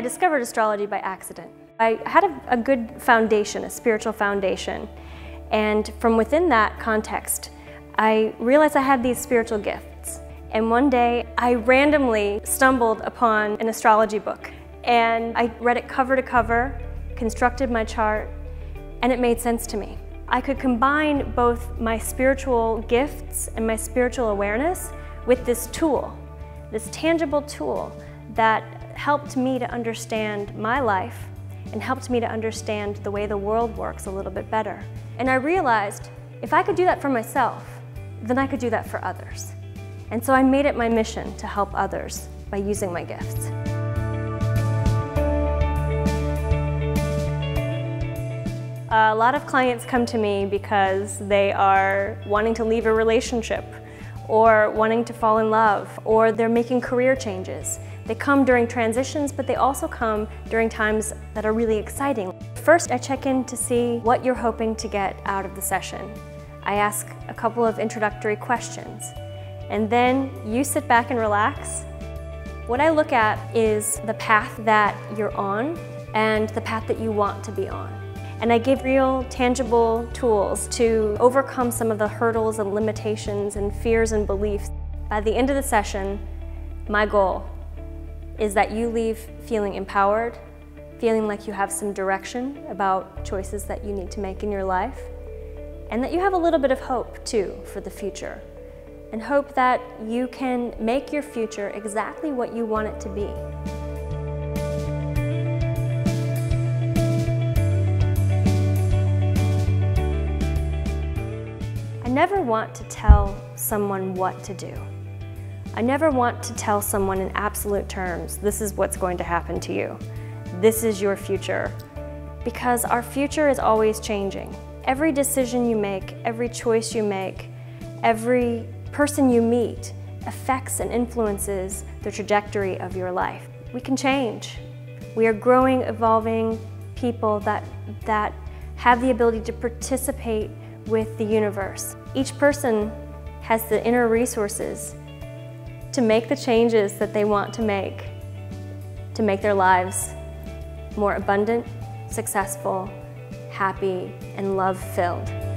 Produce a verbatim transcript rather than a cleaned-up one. I discovered astrology by accident. I had a, a good foundation, a spiritual foundation, and from within that context, I realized I had these spiritual gifts. And one day, I randomly stumbled upon an astrology book, and I read it cover to cover, constructed my chart, and it made sense to me. I could combine both my spiritual gifts and my spiritual awareness with this tool, this tangible tool that helped me to understand my life and helped me to understand the way the world works a little bit better. And I realized if I could do that for myself, then I could do that for others. And so I made it my mission to help others by using my gifts. A lot of clients come to me because they are wanting to leave a relationship, or wanting to fall in love, or they're making career changes. They come during transitions, but they also come during times that are really exciting. First, I check in to see what you're hoping to get out of the session. I ask a couple of introductory questions, and then you sit back and relax. What I look at is the path that you're on and the path that you want to be on. And I give real, tangible tools to overcome some of the hurdles and limitations and fears and beliefs. By the end of the session, my goal is that you leave feeling empowered, feeling like you have some direction about choices that you need to make in your life, and that you have a little bit of hope, too, for the future, and hope that you can make your future exactly what you want it to be. I never want to tell someone what to do. I never want to tell someone in absolute terms, this is what's going to happen to you. This is your future. Because our future is always changing. Every decision you make, every choice you make, every person you meet affects and influences the trajectory of your life. We can change. We are growing, evolving people that, that have the ability to participate with the universe. Each person has the inner resources to make the changes that they want to make, to make their lives more abundant, successful, happy, and love-filled.